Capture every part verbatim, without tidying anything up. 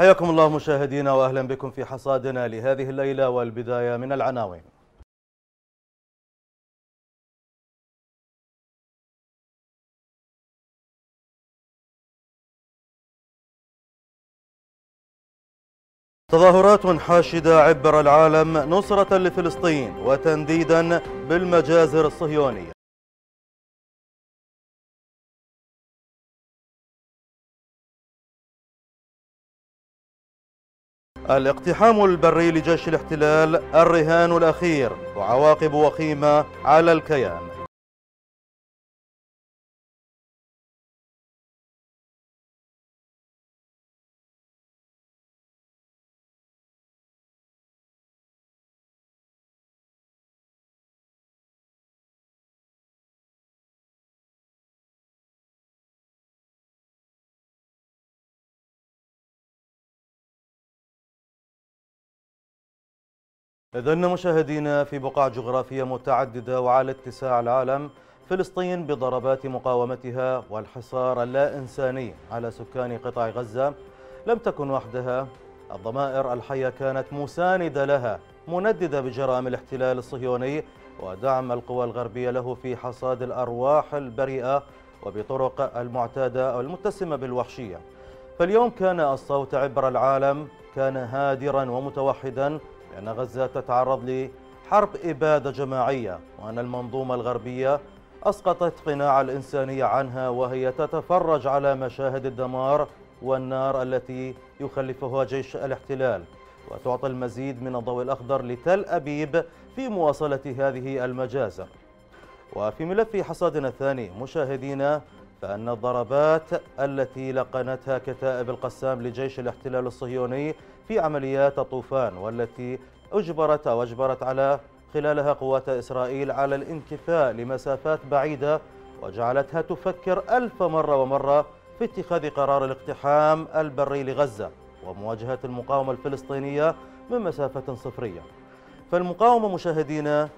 حياكم الله مشاهدينا وأهلا بكم في حصادنا لهذه الليلة، والبداية من العناوين. تظاهرات حاشدة عبر العالم نصرة لفلسطين وتنديدا بالمجازر الصهيونية. الاقتحام البري لجيش الاحتلال الرهان الأخير وعواقب وخيمة على الكيان. إذن مشاهدينا، في بقاع جغرافية متعددة وعلى اتساع العالم، فلسطين بضربات مقاومتها والحصار اللا إنساني على سكان قطاع غزة لم تكن وحدها. الضمائر الحية كانت مساندة لها، منددة بجرائم الاحتلال الصهيوني ودعم القوى الغربية له في حصاد الأرواح البريئة وبطرق المعتادة أو المتسمة بالوحشية. فاليوم كان الصوت عبر العالم كان هادرا ومتوحدا، لأن غزة تتعرض لحرب إبادة جماعية، وأن المنظومة الغربية أسقطت قناع الإنسانية عنها وهي تتفرج على مشاهد الدمار والنار التي يخلفها جيش الاحتلال، وتعطي المزيد من الضوء الأخضر لتل أبيب في مواصلة هذه المجازر. وفي ملف حصادنا الثاني مشاهدينا، فأن الضربات التي لقنتها كتائب القسام لجيش الاحتلال الصهيوني في عمليات الطوفان، والتي أجبرت أو أجبرت على خلالها قوات إسرائيل على الانكفاء لمسافات بعيدة، وجعلتها تفكر ألف مرة ومرة في اتخاذ قرار الاقتحام البري لغزة ومواجهة المقاومة الفلسطينية من مسافة صفرية. فالمقاومة مشاهدينا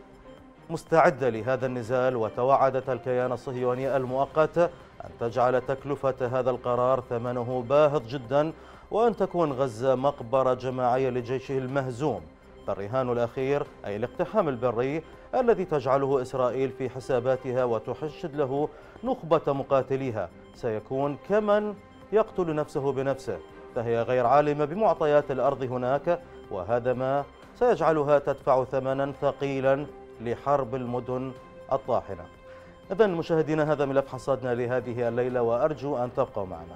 مستعدة لهذا النزال، وتوعدت الكيان الصهيوني المؤقت أن تجعل تكلفة هذا القرار ثمنه باهظ جدا، وأن تكون غزة مقبرة جماعية لجيشه المهزوم. فالرهان الأخير أي الاقتحام البري الذي تجعله إسرائيل في حساباتها وتحشد له نخبة مقاتليها سيكون كمن يقتل نفسه بنفسه، فهي غير عالمة بمعطيات الأرض هناك، وهذا ما سيجعلها تدفع ثمنا ثقيلا لحرب المدن الطاحنة. إذن مشاهدينا، هذا ملف حصادنا لهذه الليلة، وأرجو أن تبقوا معنا.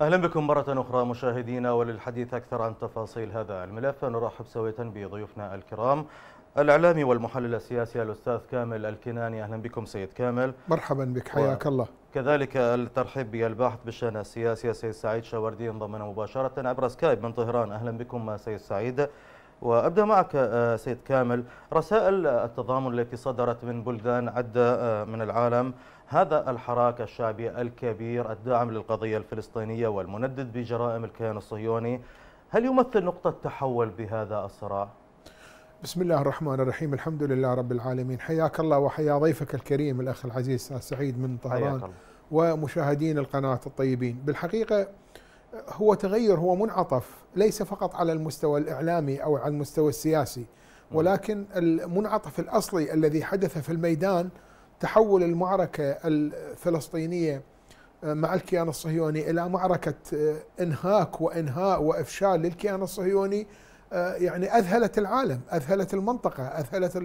أهلا بكم مرة أخرى مشاهدينا، وللحديث أكثر عن تفاصيل هذا الملف نرحب سوية بضيوفنا الكرام، الإعلامي والمحلل السياسي الأستاذ كامل الكناني. أهلا بكم سيد كامل. مرحبا بك، حياك الله. كذلك الترحيب بالباحث بالشأن السياسي السيد سعيد شاوردي انضمنا مباشرة عبر سكايب من طهران. أهلا بكم سيد سعيد. وأبدأ معك سيد كامل، رسائل التضامن التي صدرت من بلدان عدة من العالم، هذا الحراك الشعبي الكبير الداعم للقضية الفلسطينية والمندد بجرائم الكيان الصهيوني، هل يمثل نقطة تحول بهذا الصراع؟ بسم الله الرحمن الرحيم، الحمد لله رب العالمين، حياك الله وحيا ضيفك الكريم الأخ العزيز سعيد من طهران ومشاهدين القناة الطيبين. بالحقيقة هو تغير، هو منعطف ليس فقط على المستوى الإعلامي أو على المستوى السياسي، ولكن المنعطف الأصلي الذي حدث في الميدان تحول المعركة الفلسطينية مع الكيان الصهيوني إلى معركة إنهاك وإنهاء وإفشال للكيان الصهيوني، يعني أذهلت العالم، أذهلت المنطقة، أذهلت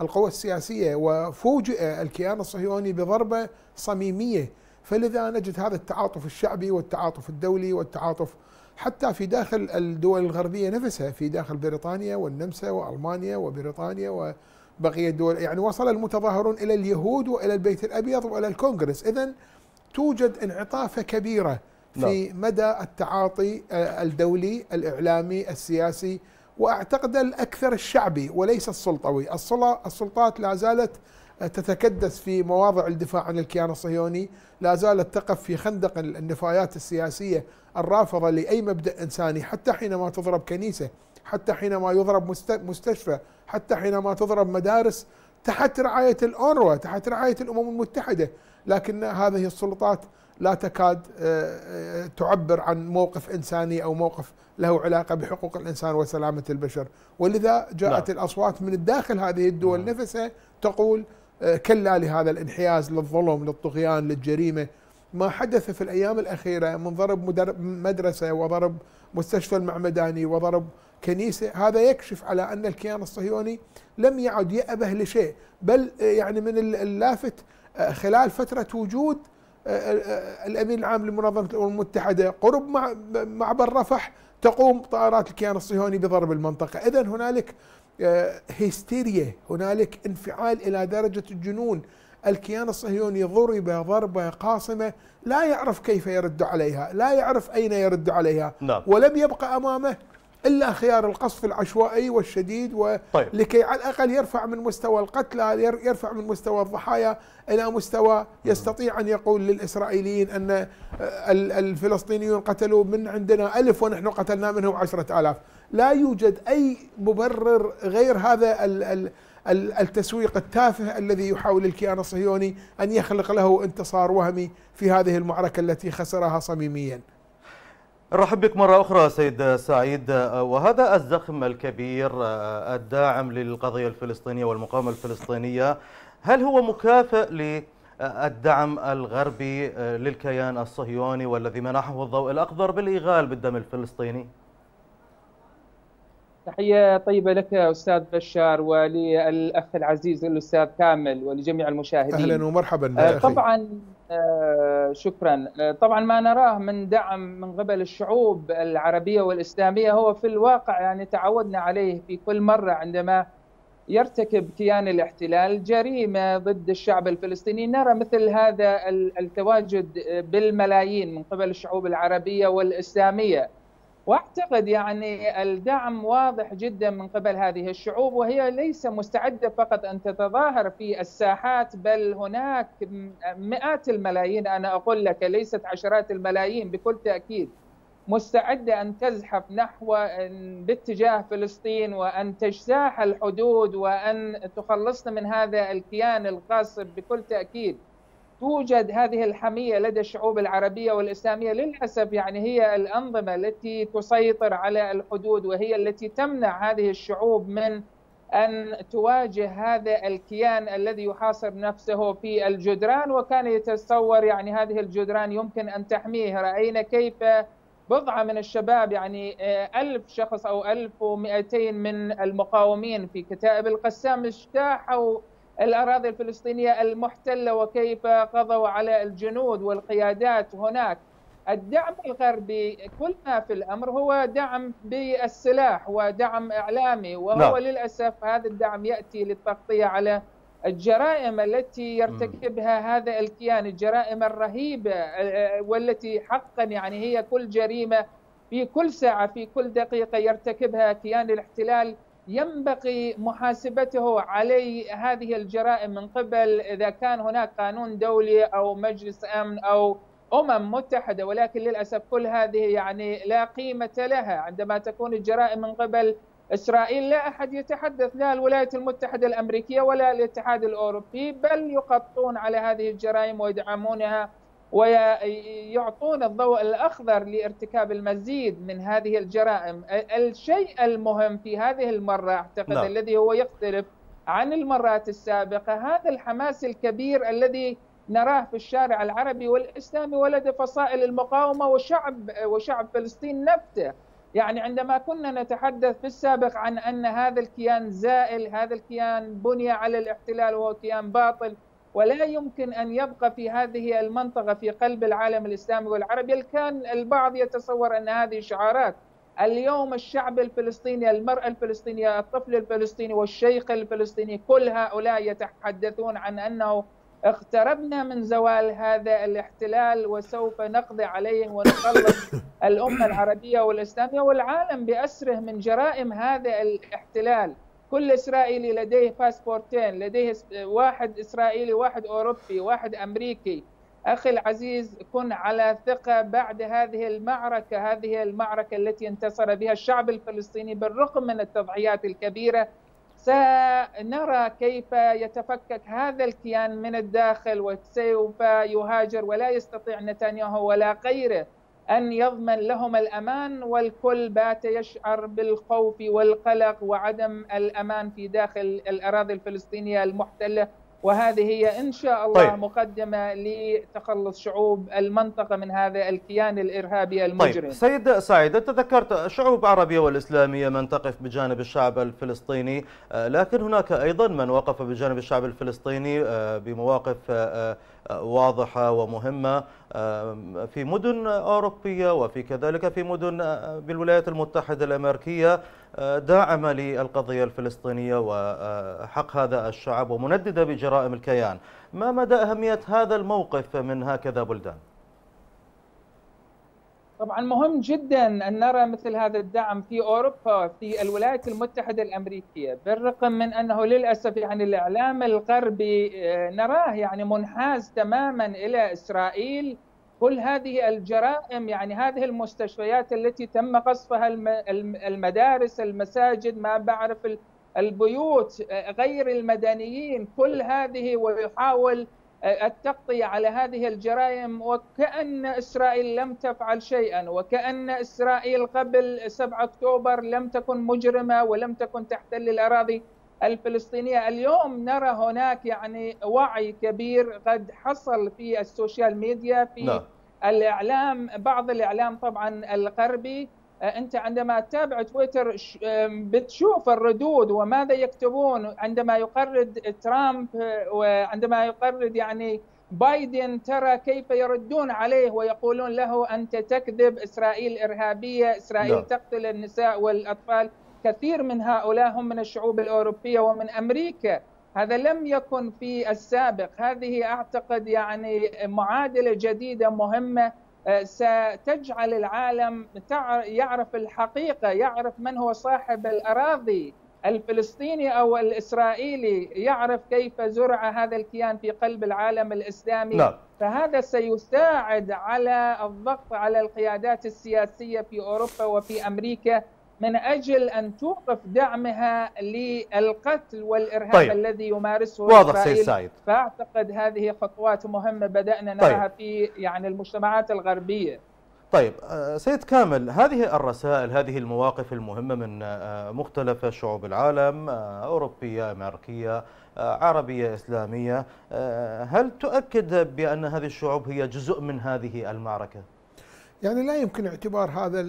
القوى السياسية، وفوجئ الكيان الصهيوني بضربة صميمية. فلذا نجد هذا التعاطف الشعبي والتعاطف الدولي والتعاطف حتى في داخل الدول الغربية نفسها، في داخل بريطانيا والنمسا وألمانيا وبريطانيا وبقية الدول، يعني وصل المتظاهرون إلى اليهود وإلى البيت الأبيض وإلى الكونغرس. إذن توجد انعطافة كبيرة في مدى التعاطي الدولي الإعلامي السياسي، وأعتقد الأكثر الشعبي وليس السلطوي. السلطات لا زالت تتكدس في مواضع الدفاع عن الكيان الصهيوني، لا زالت تقف في خندق النفايات السياسية الرافضة لأي مبدأ إنساني، حتى حينما تضرب كنيسة، حتى حينما يضرب مستشفى، حتى حينما تضرب مدارس تحت رعاية الأونروا، تحت رعاية الأمم المتحدة. لكن هذه السلطات لا تكاد تعبر عن موقف إنساني أو موقف له علاقة بحقوق الإنسان وسلامة البشر، ولذا جاءت لا. الأصوات من الداخل هذه الدول لا. نفسها تقول كلا لهذا الانحياز للظلم، للطغيان، للجريمة. ما حدث في الأيام الأخيرة من ضرب مدرسة وضرب مستشفى المعمداني وضرب كنيسة، هذا يكشف على أن الكيان الصهيوني لم يعد يأبه لشيء، بل يعني من اللافت خلال فترة وجود الأمين العام لمنظمة الأمم المتحدة قرب معبر رفح تقوم طائرات الكيان الصهيوني بضرب المنطقة. إذن هنالك هستيريا، هنالك انفعال إلى درجة الجنون. الكيان الصهيوني ضرب ضربة قاصمة لا يعرف كيف يرد عليها، لا يعرف أين يرد عليها، لا. ولم يبقى أمامه إلا خيار القصف العشوائي والشديد، ولكي على الأقل يرفع من مستوى القتلى، يرفع من مستوى الضحايا إلى مستوى يستطيع أن يقول للإسرائيليين أن الفلسطينيون قتلوا من عندنا ألف ونحن قتلنا منهم عشرة آلاف. لا يوجد أي مبرر غير هذا التسويق التافه الذي يحاول الكيان الصهيوني أن يخلق له انتصار وهمي في هذه المعركة التي خسرها صميمياً. نرحب بك مرة أخرى سيد سعيد، وهذا الزخم الكبير الداعم للقضية الفلسطينية والمقاومة الفلسطينية، هل هو مكافئ للدعم الغربي للكيان الصهيوني والذي منحه الضوء الأخضر بالإيغال بالدم الفلسطيني؟ تحية طيبة لك أستاذ بشار وللأخ العزيز الأستاذ كامل ولجميع المشاهدين. أهلا ومرحبا. طبعا شكرا. طبعا ما نراه من دعم من قبل الشعوب العربية والإسلامية هو في الواقع يعني تعودنا عليه في كل مرة عندما يرتكب كيان الاحتلال جريمة ضد الشعب الفلسطيني، نرى مثل هذا التواجد بالملايين من قبل الشعوب العربية والإسلامية. واعتقد يعني الدعم واضح جدا من قبل هذه الشعوب، وهي ليس مستعده فقط ان تتظاهر في الساحات، بل هناك مئات الملايين، انا اقول لك ليست عشرات الملايين بكل تاكيد، مستعده ان تزحف نحو باتجاه فلسطين وان تجتاح الحدود وان تخلصنا من هذا الكيان القاصب بكل تاكيد. توجد هذه الحمية لدى الشعوب العربية والإسلامية، للأسف يعني هي الأنظمة التي تسيطر على الحدود وهي التي تمنع هذه الشعوب من أن تواجه هذا الكيان الذي يحاصر نفسه في الجدران، وكان يتصور يعني هذه الجدران يمكن أن تحميه. رأينا كيف بضعة من الشباب يعني ألف شخص أو ألف ومئتين من المقاومين في كتائب القسام اجتاحوا الأراضي الفلسطينية المحتلة وكيف قضوا على الجنود والقيادات هناك. الدعم الغربي كل ما في الأمر هو دعم بالسلاح ودعم إعلامي، وهو لا. للأسف هذا الدعم يأتي للتغطية على الجرائم التي يرتكبها هذا الكيان، الجرائم الرهيبة والتي حقا يعني هي كل جريمة في كل ساعة في كل دقيقة يرتكبها كيان الاحتلال ينبغي محاسبته علي هذه الجرائم من قبل إذا كان هناك قانون دولي أو مجلس أمن أو أمم متحدة، ولكن للأسف كل هذه يعني لا قيمة لها عندما تكون الجرائم من قبل إسرائيل. لا أحد يتحدث، لا الولايات المتحدة الأمريكية ولا الاتحاد الأوروبي، بل يغطون على هذه الجرائم ويدعمونها ويعطون الضوء الأخضر لارتكاب المزيد من هذه الجرائم. الشيء المهم في هذه المرة أعتقد لا. الذي هو يختلف عن المرات السابقة هذا الحماس الكبير الذي نراه في الشارع العربي والإسلامي ولدى فصائل المقاومة وشعب وشعب فلسطين نفسه. يعني عندما كنا نتحدث في السابق عن أن هذا الكيان زائل، هذا الكيان بني على الاحتلال وهو كيان باطل ولا يمكن أن يبقى في هذه المنطقة في قلب العالم الإسلامي والعربي، كان البعض يتصور أن هذه شعارات. اليوم الشعب الفلسطيني، المرأة الفلسطينية، الطفل الفلسطيني والشيخ الفلسطيني، كل هؤلاء يتحدثون عن أنه اقتربنا من زوال هذا الاحتلال وسوف نقضي عليه ونخلص الأمة العربية والإسلامية والعالم بأسره من جرائم هذا الاحتلال. كل إسرائيلي لديه باسبورتين، لديه واحد إسرائيلي واحد أوروبي واحد أمريكي. أخي العزيز كن على ثقة بعد هذه المعركة، هذه المعركة التي انتصر بها الشعب الفلسطيني بالرغم من التضحيات الكبيرة. سنرى كيف يتفكك هذا الكيان من الداخل وسوف يهاجر، ولا يستطيع نتنياهو ولا غيره أن يضمن لهم الأمان، والكل بات يشعر بالخوف والقلق وعدم الأمان في داخل الأراضي الفلسطينية المحتلة. وهذه هي إن شاء الله طيب. مقدمة لتخلص شعوب المنطقة من هذا الكيان الإرهابي المجرم. طيب. سيد سعيد، أنت ذكرت شعوب عربية والإسلامية من تقف بجانب الشعب الفلسطيني، لكن هناك أيضا من وقف بجانب الشعب الفلسطيني بمواقف واضحة ومهمة في مدن أوروبية وفي كذلك في مدن بالولايات المتحدة الأمريكية داعمة للقضية الفلسطينية وحق هذا الشعب ومنددة بجرائم الكيان. ما مدى أهمية هذا الموقف من هكذا بلدان؟ طبعا مهم جدا أن نرى مثل هذا الدعم في أوروبا في الولايات المتحدة الأمريكية، بالرغم من أنه للأسف يعني الإعلام الغربي نراه يعني منحاز تماما إلى إسرائيل. كل هذه الجرائم يعني هذه المستشفيات التي تم قصفها، المدارس، المساجد، ما بعرف البيوت، غير المدنيين، كل هذه ويحاول التغطية على هذه الجرائم وكأن إسرائيل لم تفعل شيئا، وكأن إسرائيل قبل سبعة أكتوبر لم تكن مجرمة ولم تكن تحتل الأراضي الفلسطينية. اليوم نرى هناك يعني وعي كبير قد حصل في السوشيال ميديا، في لا. الإعلام، بعض الإعلام طبعا الغربي. أنت عندما تتابع تويتر بتشوف الردود وماذا يكتبون عندما يقرد ترامب وعندما يقرد يعني بايدن، ترى كيف يردون عليه ويقولون له أنت تكذب، إسرائيل إرهابية، إسرائيل لا. تقتل النساء والأطفال. كثير من هؤلاء هم من الشعوب الأوروبية ومن أمريكا، هذا لم يكن في السابق. هذه أعتقد يعني معادلة جديدة مهمة ستجعل العالم يعرف الحقيقة، يعرف من هو صاحب الأراضي، الفلسطيني أو الإسرائيلي، يعرف كيف زرع هذا الكيان في قلب العالم الإسلامي. لا. فهذا سيساعد على الضغط على القيادات السياسية في أوروبا وفي أمريكا من أجل أن توقف دعمها للقتل والإرهاب طيب. الذي يمارسه واضح إسرائيل. سيد. فأعتقد هذه خطوات مهمة بدأنا نراها طيب. في يعني المجتمعات الغربية. طيب سيد كامل، هذه الرسائل، هذه المواقف المهمة من مختلف شعوب العالم، أوروبية، أمريكية، عربية، إسلامية، هل تؤكد بأن هذه الشعوب هي جزء من هذه المعركة؟ يعني لا يمكن اعتبار هذا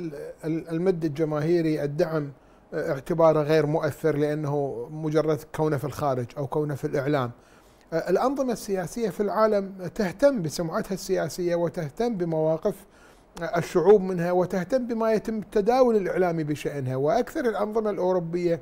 المد الجماهيري، الدعم، اعتباره غير مؤثر لأنه مجرد كونه في الخارج أو كونه في الإعلام. الأنظمة السياسية في العالم تهتم بسمعتها السياسية وتهتم بمواقف الشعوب منها وتهتم بما يتم التداول الإعلامي بشأنها، وأكثر الأنظمة الأوروبية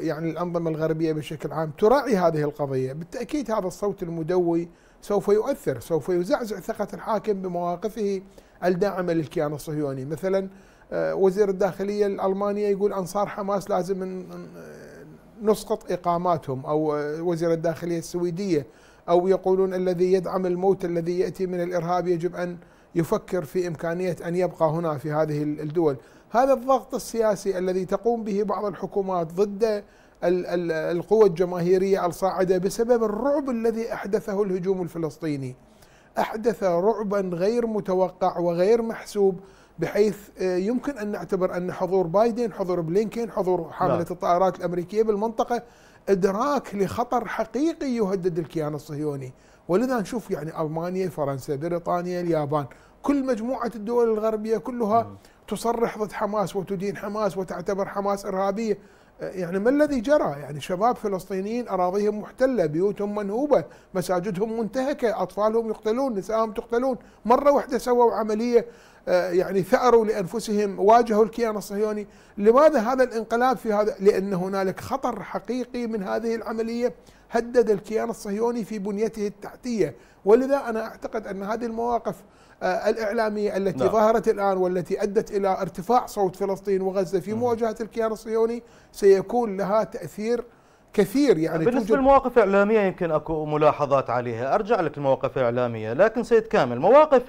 يعني الأنظمة الغربية بشكل عام تراعي هذه القضية. بالتأكيد هذا الصوت المدوي سوف يؤثر، سوف يزعزع ثقة الحاكم بمواقفه الداعمة للكيان الصهيوني. مثلا وزير الداخلية الألمانية يقول أنصار حماس لازم نسقط إقاماتهم، أو وزير الداخلية السويدية، أو يقولون الذي يدعم الموت الذي يأتي من الإرهاب يجب أن يفكر في إمكانية أن يبقى هنا في هذه الدول. هذا الضغط السياسي الذي تقوم به بعض الحكومات ضد القوى الجماهيرية الصاعدة بسبب الرعب الذي أحدثه الهجوم الفلسطيني، أحدث رعبا غير متوقع وغير محسوب، بحيث يمكن أن نعتبر أن حضور بايدن، حضور بلينكن، حضور حاملة الطائرات الأمريكية بالمنطقة إدراك لخطر حقيقي يهدد الكيان الصهيوني. ولذا نشوف يعني ألمانيا، فرنسا، بريطانيا، اليابان، كل مجموعة الدول الغربية كلها م. تصرح ضد حماس وتدين حماس وتعتبر حماس إرهابية. يعني ما الذي جرى؟ يعني شباب فلسطينيين أراضيهم محتلة، بيوتهم منهوبة، مساجدهم منتهكة، أطفالهم يقتلون، نسائهم تقتلون. مرة واحدة سووا عملية يعني ثأروا لأنفسهم، واجهوا الكيان الصهيوني. لماذا هذا الانقلاب في هذا؟ لأن هنالك خطر حقيقي من هذه العملية، هدد الكيان الصهيوني في بنيته التحتية. ولذا أنا أعتقد أن هذه المواقف الإعلامية التي نعم. ظهرت الآن والتي أدت إلى ارتفاع صوت فلسطين وغزة في مواجهة الكيان الصهيوني سيكون لها تأثير كثير. يعني بالنسبة للمواقف الإعلامية يمكن أكو ملاحظات عليها، أرجع لك المواقف الإعلامية، لكن سيد كامل مواقف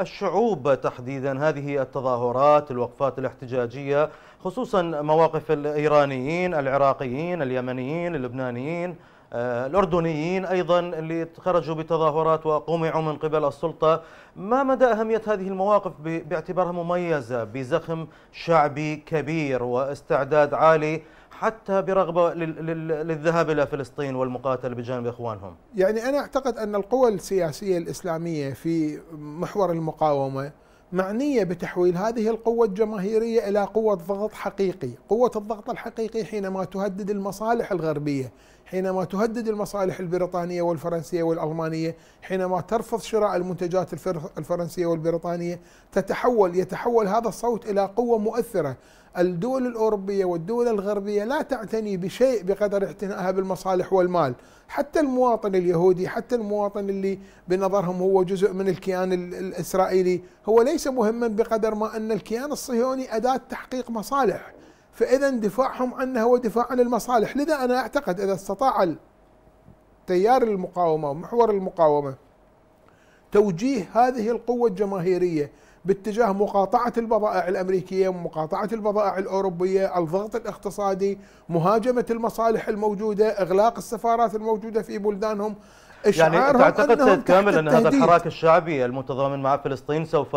الشعوب تحديدا، هذه التظاهرات، الوقفات الاحتجاجية، خصوصا مواقف الإيرانيين، العراقيين، اليمنيين، اللبنانيين، الأردنيين أيضا اللي خرجوا بتظاهرات وقمعوا من قبل السلطة، ما مدى أهمية هذه المواقف باعتبارها مميزة بزخم شعبي كبير واستعداد عالي حتى برغبة للذهاب إلى فلسطين والمقاتلة بجانب إخوانهم؟ يعني أنا أعتقد أن القوى السياسية الإسلامية في محور المقاومة معنية بتحويل هذه القوة الجماهيرية إلى قوة ضغط حقيقي. قوة الضغط الحقيقي حينما تهدد المصالح الغربية، حينما تهدد المصالح البريطانية والفرنسية والألمانية، حينما ترفض شراء المنتجات الفرنسية والبريطانية، تتحول يتحول هذا الصوت إلى قوة مؤثرة. الدول الأوروبية والدول الغربية لا تعتني بشيء بقدر اعتنائها بالمصالح والمال. حتى المواطن اليهودي، حتى المواطن اللي بنظرهم هو جزء من الكيان الإسرائيلي، هو ليس مهما بقدر ما أن الكيان الصهيوني أداة تحقيق مصالح، فإذا دفاعهم عنه هو دفاع عن المصالح. لذا أنا أعتقد إذا استطاع تيار المقاومة ومحور المقاومة توجيه هذه القوة الجماهيرية باتجاه مقاطعة البضائع الأمريكية ومقاطعة البضائع الأوروبية، الضغط الاقتصادي، مهاجمة المصالح الموجودة، إغلاق السفارات الموجودة في بلدانهم، يعني تعتقد سيد كامل أن هذا الحراك الشعبي المتضامن مع فلسطين سوف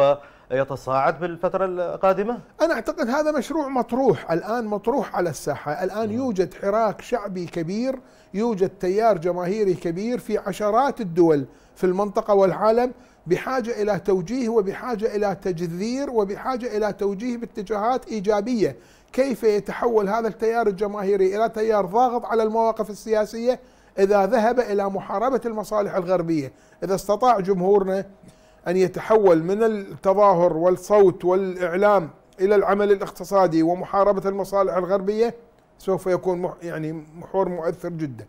يتصاعد بالفترة القادمة؟ أنا أعتقد هذا مشروع مطروح الآن، مطروح على الساحة الآن. يوجد حراك شعبي كبير، يوجد تيار جماهيري كبير في عشرات الدول في المنطقة والعالم، بحاجة إلى توجيه وبحاجة إلى تجذير وبحاجة إلى توجيه باتجاهات إيجابية. كيف يتحول هذا التيار الجماهيري إلى تيار ضاغط على المواقف السياسية إذا ذهب إلى محاربة المصالح الغربية؟ إذا استطاع جمهورنا أن يتحول من التظاهر والصوت والإعلام إلى العمل الاقتصادي ومحاربة المصالح الغربية، سوف يكون يعني محور مؤثر جدا.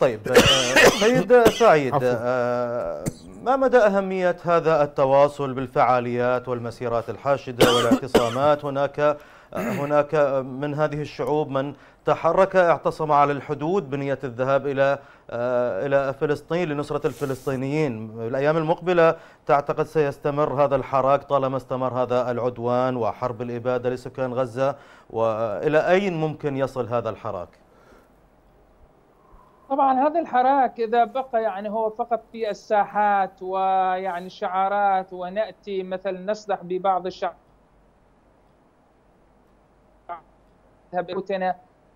طيب سيد سعيد، ما مدى أهمية هذا التواصل بالفعاليات والمسيرات الحاشدة والاعتصامات؟ هناك هناك من هذه الشعوب من تحرك، اعتصم على الحدود بنية الذهاب إلى إلى فلسطين لنصرة الفلسطينيين. الأيام المقبلة تعتقد سيستمر هذا الحراك طالما استمر هذا العدوان وحرب الإبادة لسكان غزة، وإلى أين ممكن يصل هذا الحراك؟ طبعا هذا الحراك إذا بقى يعني هو فقط في الساحات ويعني شعارات، ونأتي مثل نصدح ببعض الشعب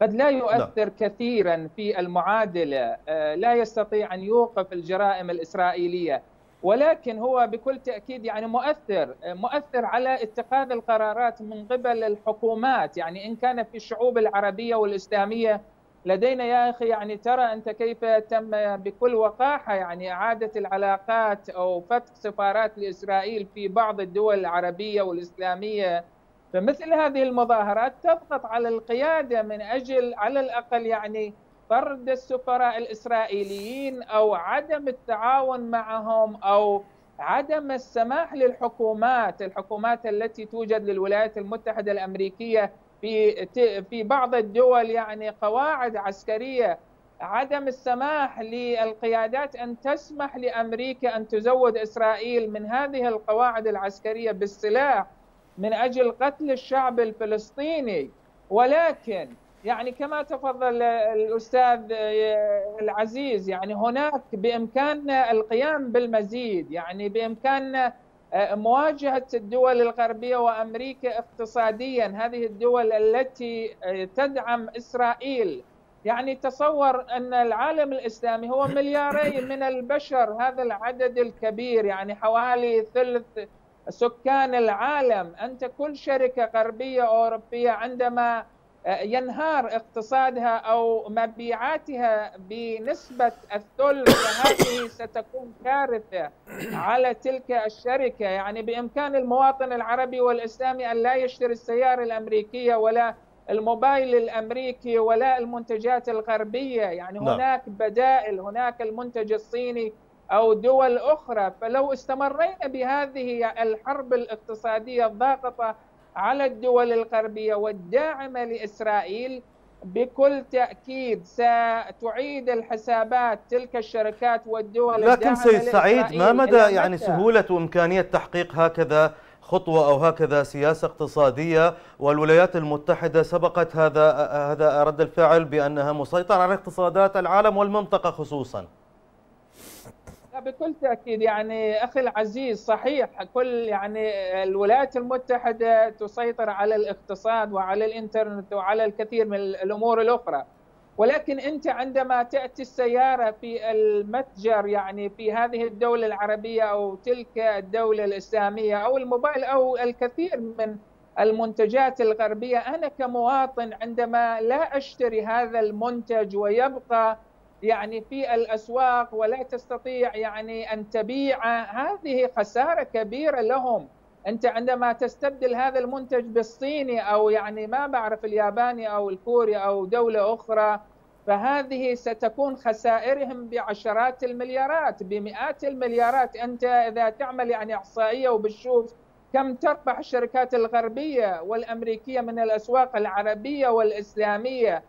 قد لا يؤثر كثيرا في المعادلة، لا يستطيع أن يوقف الجرائم الإسرائيلية، ولكن هو بكل تأكيد يعني مؤثر مؤثر على اتخاذ القرارات من قبل الحكومات. يعني إن كان في الشعوب العربية والإسلامية لدينا يا أخي، يعني ترى أنت كيف تم بكل وقاحة يعني إعادة العلاقات أو فتح سفارات لإسرائيل في بعض الدول العربية والإسلامية. فمثل هذه المظاهرات تضغط على القيادة من أجل على الأقل يعني طرد السفراء الإسرائيليين أو عدم التعاون معهم أو عدم السماح للحكومات الحكومات التي توجد للولايات المتحدة الأمريكية في في بعض الدول يعني قواعد عسكرية، عدم السماح للقيادات أن تسمح لأمريكا أن تزود إسرائيل من هذه القواعد العسكرية بالسلاح من أجل قتل الشعب الفلسطيني. ولكن يعني كما تفضل الأستاذ العزيز، يعني هناك بإمكاننا القيام بالمزيد، يعني بإمكاننا مواجهة الدول الغربية وأمريكا اقتصاديا، هذه الدول التي تدعم إسرائيل. يعني تصور أن العالم الإسلامي هو ملياري من البشر، هذا العدد الكبير يعني حوالي ثلث سكان العالم. أنت كل شركة غربية أوروبية عندما ينهار اقتصادها أو مبيعاتها بنسبة الثلث، فهذه ستكون كارثة على تلك الشركة. يعني بإمكان المواطن العربي والإسلامي أن لا يشتري السيارة الأمريكية ولا الموبايل الأمريكي ولا المنتجات الغربية. يعني هناك بدائل، هناك المنتج الصيني أو دول أخرى. فلو استمرينا بهذه الحرب الاقتصادية الضاغطة على الدول الغربية والداعمة لإسرائيل، بكل تأكيد ستعيد الحسابات تلك الشركات والدول الداعمة. لكن سيد سعيد، ما مدى يعني سهولة وإمكانية تحقيق هكذا خطوة أو هكذا سياسة اقتصادية، والولايات المتحدة سبقت هذا هذا رد الفعل بأنها مسيطرة على اقتصادات العالم والمنطقة خصوصا؟ بكل تأكيد يعني أخي العزيز، صحيح كل يعني الولايات المتحدة تسيطر على الاقتصاد وعلى الإنترنت وعلى الكثير من الأمور الأخرى، ولكن أنت عندما تأتي السيارة في المتجر يعني في هذه الدولة العربية أو تلك الدولة الإسلامية أو الموبايل أو الكثير من المنتجات الغربية، أنا كمواطن عندما لا أشتري هذا المنتج ويبقى يعني في الأسواق ولا تستطيع يعني أن تبيع، هذه خسارة كبيرة لهم. أنت عندما تستبدل هذا المنتج بالصيني أو يعني ما بعرف الياباني أو الكوري أو دولة أخرى، فهذه ستكون خسائرهم بعشرات المليارات بمئات المليارات. أنت إذا تعمل يعني إحصائية وبتشوف كم تربح الشركات الغربية والأمريكية من الأسواق العربية والإسلامية،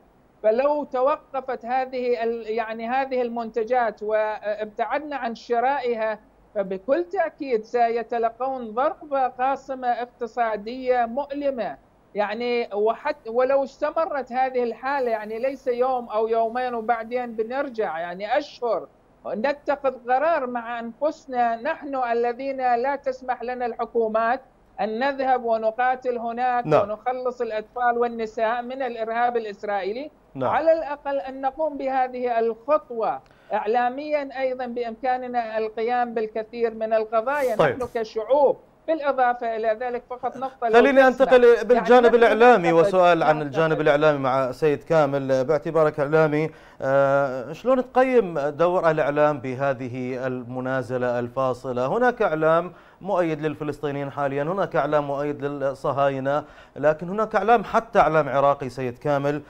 فلو توقفت هذه يعني هذه المنتجات وابتعدنا عن شرائها، فبكل تأكيد سيتلقون ضربة قاصمة اقتصادية مؤلمة. يعني وحتى ولو استمرت هذه الحالة، يعني ليس يوم أو يومين وبعدين بنرجع، يعني أشهر نتخذ قرار مع أنفسنا نحن الذين لا تسمح لنا الحكومات أن نذهب ونقاتل هناك لا. ونخلص الأطفال والنساء من الإرهاب الإسرائيلي. لا. على الأقل أن نقوم بهذه الخطوة. إعلاميا أيضا بإمكاننا القيام بالكثير من القضايا. طيب. نحن كشعوب، بالإضافة إلى ذلك فقط نقطة. خليني أنتقل بالجانب يعني الإعلامي وسؤال عن الجانب الإعلامي مع سيد كامل. باعتبارك إعلامي، أه شلون تقيم دور الإعلام بهذه المنازلة الفاصلة؟ هناك إعلام مؤيد للفلسطينيين حاليا، هناك إعلام مؤيد للصهاينة، لكن هناك إعلام حتى إعلام عراقي سيد كامل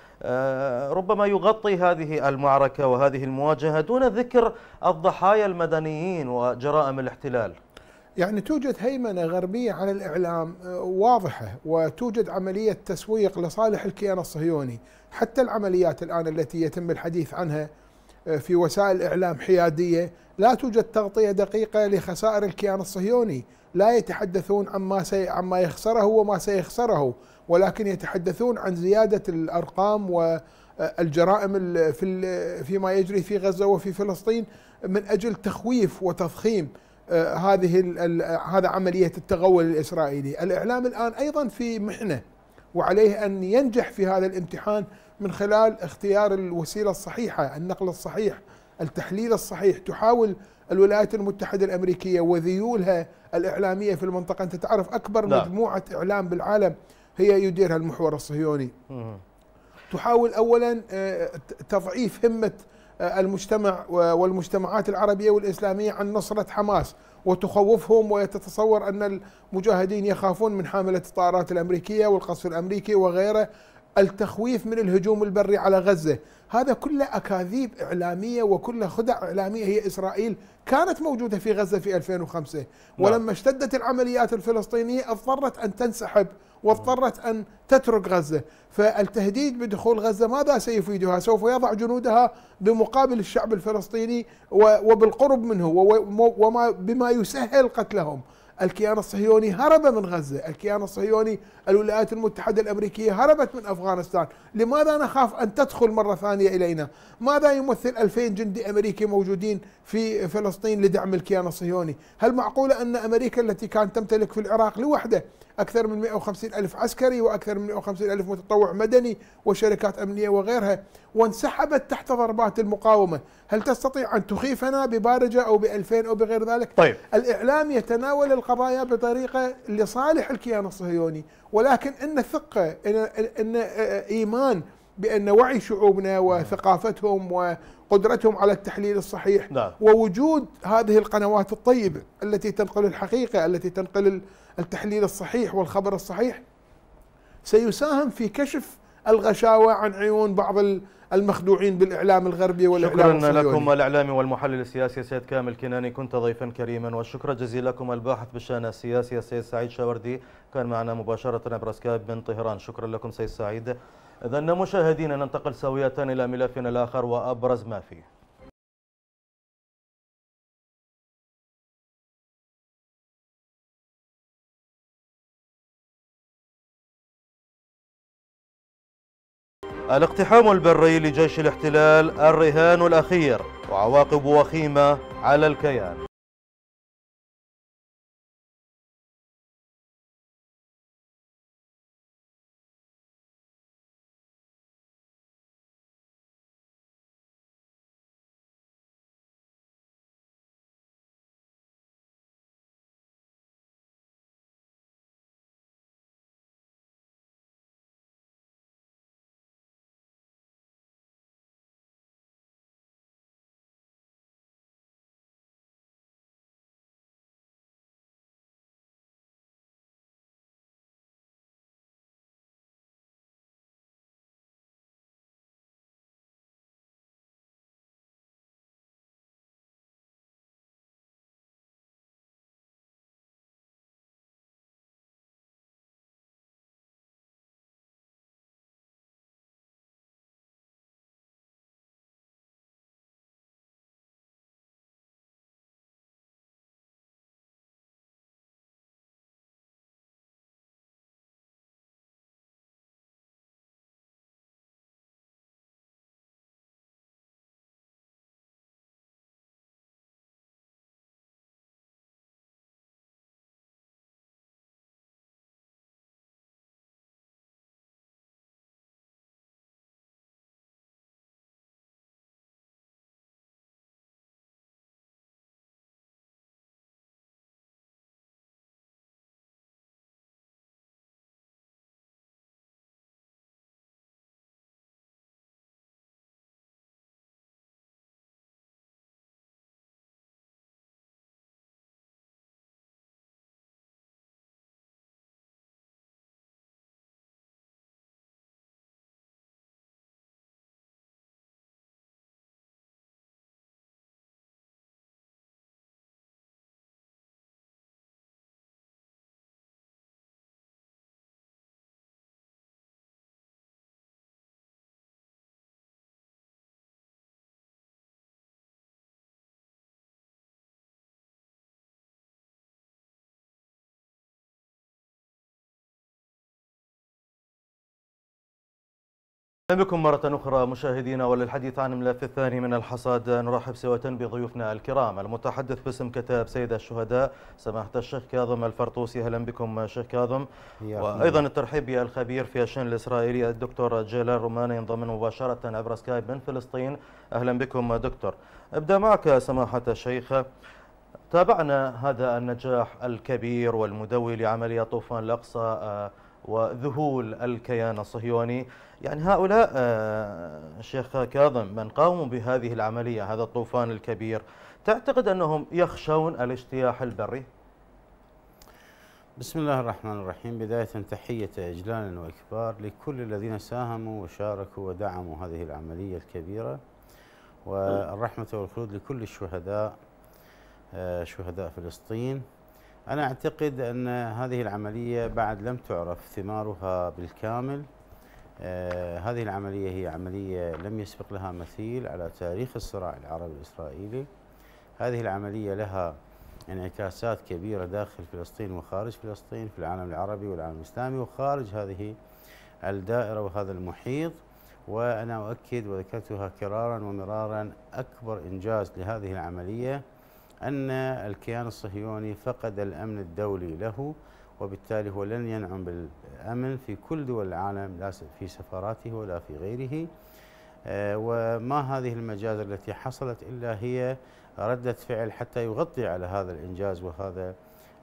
ربما يغطي هذه المعركة وهذه المواجهة دون ذكر الضحايا المدنيين وجرائم الاحتلال. يعني توجد هيمنة غربية على الإعلام واضحة، وتوجد عملية تسويق لصالح الكيان الصهيوني. حتى العمليات الآن التي يتم الحديث عنها في وسائل إعلام حيادية لا توجد تغطية دقيقة لخسائر الكيان الصهيوني، لا يتحدثون عما سي... عما يخسره وما سيخسره، ولكن يتحدثون عن زيادة الأرقام والجرائم في فيما يجري في غزة وفي فلسطين من أجل تخويف وتضخيم هذه ال... هذا عملية التغول الإسرائيلي. الإعلام الآن أيضا في محنة، وعليه أن ينجح في هذا الامتحان من خلال اختيار الوسيلة الصحيحة، النقل الصحيح، التحليل الصحيح. تحاول الولايات المتحدة الأمريكية وذيولها الإعلامية في المنطقة. أنت تعرف أكبر لا. مجموعة إعلام بالعالم هي يديرها المحور الصهيوني. تحاول أولا تضعيف همة المجتمع والمجتمعات العربية والإسلامية عن نصرة حماس وتخوفهم، ويتتصور أن المجاهدين يخافون من حاملة الطائرات الأمريكية والقصف الأمريكي وغيره. التخويف من الهجوم البري على غزة، هذا كله أكاذيب إعلامية وكله خدع إعلامية. هي إسرائيل كانت موجودة في غزة في ألفين وخمسة، ولما اشتدت العمليات الفلسطينية اضطرت أن تنسحب واضطرت أن تترك غزة. فالتهديد بدخول غزة ماذا سيفيدها؟ سوف يضع جنودها بمقابل الشعب الفلسطيني وبالقرب منه وما بما يسهل قتلهم. الكيان الصهيوني هرب من غزة، الكيان الصهيوني الولايات المتحدة الأمريكية هربت من أفغانستان، لماذا نخاف أن تدخل مرة ثانية إلينا؟ ماذا يمثل ألفين جندي أمريكي موجودين في فلسطين لدعم الكيان الصهيوني؟ هل معقولة أن أمريكا التي كانت تمتلك في العراق لوحده أكثر من مئة وخمسين ألف عسكري وأكثر من مئة وخمسين ألف متطوع مدني وشركات أمنية وغيرها وانسحبت تحت ضربات المقاومة، هل تستطيع أن تخيفنا ببارجة أو بألفين أو بغير ذلك؟ طيب. الإعلام يتناول القضايا بطريقة لصالح الكيان الصهيوني، ولكن إن ثقة إن إيمان بأن وعي شعوبنا وثقافتهم وقدرتهم على التحليل الصحيح لا. ووجود هذه القنوات الطيبة التي تنقل الحقيقة، التي تنقل التحليل الصحيح والخبر الصحيح، سيساهم في كشف الغشاوة عن عيون بعض المخدوعين بالإعلام الغربي والإعلام الصهيوني. شكرا لكم الإعلامي والمحلل السياسي سيد كامل الكناني، كنت ضيفا كريما، والشكر جزيلا لكم الباحث بالشأن السياسي سيد سعيد شاوردي، كان معنا مباشرة عبر سكايب من طهران. شكرا لكم سيد سعيد. إذا مشاهدينا ننتقل سوية إلى ملفنا الآخر وأبرز ما فيه. الاقتحام البري لجيش الاحتلال، الرهان الأخير وعواقب وخيمة على الكيان. اهلا بكم مرة أخرى مشاهدينا، وللحديث عن الملف الثاني من الحصاد نرحب سوة بضيوفنا الكرام. المتحدث باسم كتاب سيد الشهداء سماحة الشيخ كاظم الفرطوسي، اهلا بكم شيخ كاظم. وايضا الترحيب بالخبير في الشان الإسرائيلي الدكتور جلال رماني، ينضم مباشرة عبر سكايب من فلسطين. اهلا بكم دكتور. ابدا معك سماحة الشيخ، تابعنا هذا النجاح الكبير والمدوي لعملية طوفان الأقصى وذهول الكيان الصهيوني. يعني هؤلاء شيخ كاظم من قاموا بهذه العملية، هذا الطوفان الكبير، تعتقد أنهم يخشون الاجتياح البري؟ بسم الله الرحمن الرحيم. بداية تحية إجلال وإكبار لكل الذين ساهموا وشاركوا ودعموا هذه العملية الكبيرة، والرحمة والخلود لكل الشهداء، شهداء فلسطين. أنا أعتقد أن هذه العملية بعد لم تعرف ثمارها بالكامل. هذه العملية هي عملية لم يسبق لها مثيل على تاريخ الصراع العربي الإسرائيلي. هذه العملية لها انعكاسات كبيرة داخل فلسطين وخارج فلسطين، في العالم العربي والعالم الإسلامي وخارج هذه الدائرة وهذا المحيط. وأنا أؤكد وذكرتها كرارا ومرارا، أكبر إنجاز لهذه العملية أن الكيان الصهيوني فقد الأمن الدولي له، وبالتالي هو لن ينعم بالأمن في كل دول العالم، لا في سفاراته ولا في غيره. وما هذه المجازر التي حصلت إلا هي ردة فعل حتى يغطي على هذا الإنجاز وهذا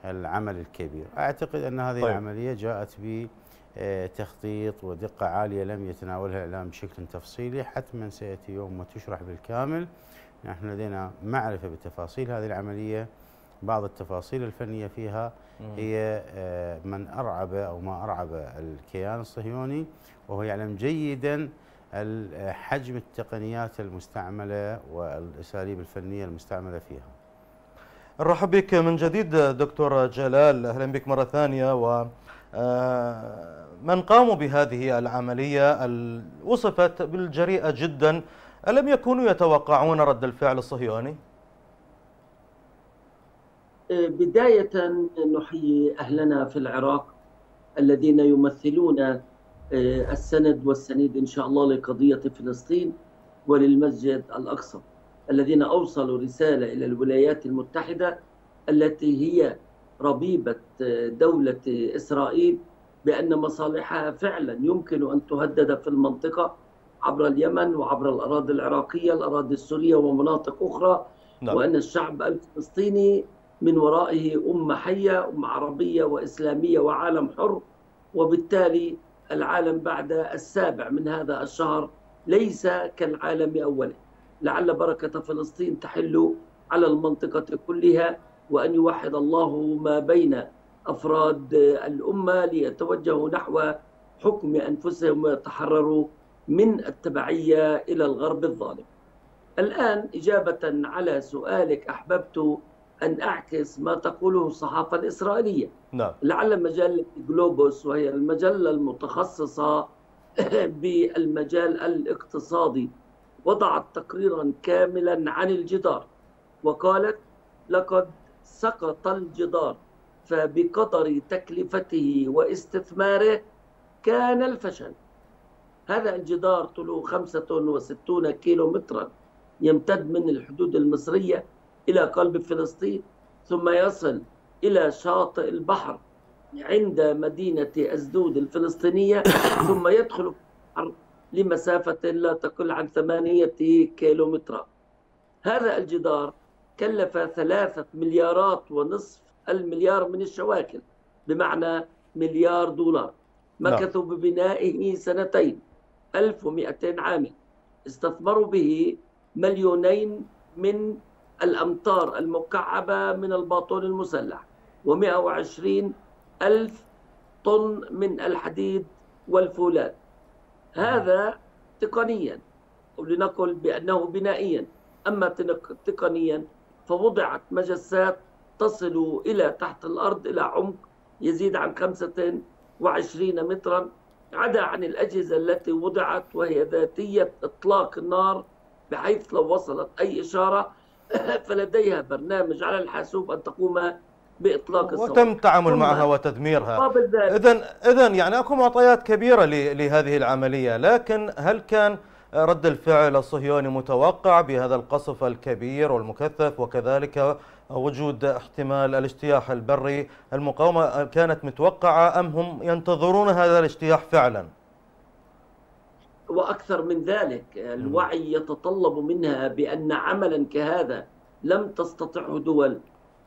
العمل الكبير. أعتقد أن هذه طيب. العملية جاءت بتخطيط ودقة عالية لم يتناولها الإعلام بشكل تفصيلي، حتما سيأتي يوم وتشرح بالكامل. نحن لدينا معرفة بتفاصيل هذه العملية، بعض التفاصيل الفنية فيها هي من أرعب أو ما أرعب الكيان الصهيوني، وهو يعلم جيداً حجم التقنيات المستعملة والأساليب الفنية المستعملة فيها. نرحب بك من جديد دكتور جلال، أهلا بك مرة ثانية. ومن قاموا بهذه العملية وصفت بالجريئة جدا، ألم يكونوا يتوقعون رد الفعل الصهيوني؟ بداية نحيي أهلنا في العراق الذين يمثلون السند والسنيد إن شاء الله لقضية فلسطين وللمسجد الأقصى، الذين أوصلوا رسالة إلى الولايات المتحدة التي هي ربيبة دولة إسرائيل بأن مصالحها فعلا يمكن أن تهدد في المنطقة عبر اليمن وعبر الأراضي العراقية، الأراضي السورية ومناطق أخرى. نعم. وأن الشعب الفلسطيني من ورائه أمة حية، أمة عربية وإسلامية وعالم حر، وبالتالي العالم بعد السابع من هذا الشهر ليس كالعالم أوله. لعل بركة فلسطين تحل على المنطقة كلها، وأن يوحد الله ما بين أفراد الأمة ليتوجهوا نحو حكم أنفسهم ويتحرروا من التبعية إلى الغرب الظالم. الآن إجابة على سؤالك، أحببت أن أعكس ما تقوله الصحافة الإسرائيلية. نعم. لعل مجلة جلوبوس، وهي المجلة المتخصصة بالمجال الاقتصادي، وضعت تقريرا كاملا عن الجدار، وقالت لقد سقط الجدار، فبقدر تكلفته واستثماره كان الفشل. هذا الجدار طوله خمسة وستين كيلو مترا، يمتد من الحدود المصرية إلى قلب فلسطين، ثم يصل إلى شاطئ البحر عند مدينة أسدود الفلسطينية، ثم يدخل البحر لمسافة لا تقل عن ثمانية كيلومترات. هذا الجدار كلف ثلاثة مليارات ونصف المليار من الشواكل، بمعنى مليار دولار. مكثوا ببنائه سنتين، ألف ومئتين عاما، استثمروا به مليونين من الأمتار المكعبة من الباطون المسلح، ومئة وعشرين ألف طن من الحديد والفولاذ. هذا تقنيا، ولنقل بأنه بنائيا. أما تقنيا فوضعت مجسات تصل إلى تحت الأرض إلى عمق يزيد عن خمسة وعشرين مترا، عدا عن الأجهزة التي وضعت وهي ذاتية إطلاق النار، بحيث لو وصلت أي إشارة فلديها برنامج على الحاسوب أن تقوم بإطلاق الصواريخ، وتم التعامل معها وتدميرها. إذن إذن يعني أكو معطيات كبيرة لهذه العملية، لكن هل كان رد الفعل الصهيوني متوقع بهذا القصف الكبير والمكثف، وكذلك وجود احتمال الاجتياح البري؟ المقاومة كانت متوقعة أم هم ينتظرون هذا الاجتياح فعلا؟ وأكثر من ذلك، الوعي يتطلب منها بأن عملا كهذا لم تستطعه دول،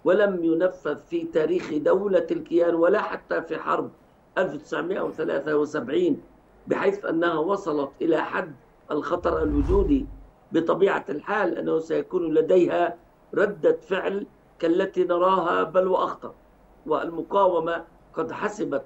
ولم ينفذ في تاريخ دولة الكيان ولا حتى في حرب ألف وتسعمئة وثلاثة وسبعين، بحيث أنها وصلت إلى حد الخطر الوجودي. بطبيعة الحال أنه سيكون لديها ردة فعل كالتي نراها، بل وأخطر. والمقاومة قد حسبت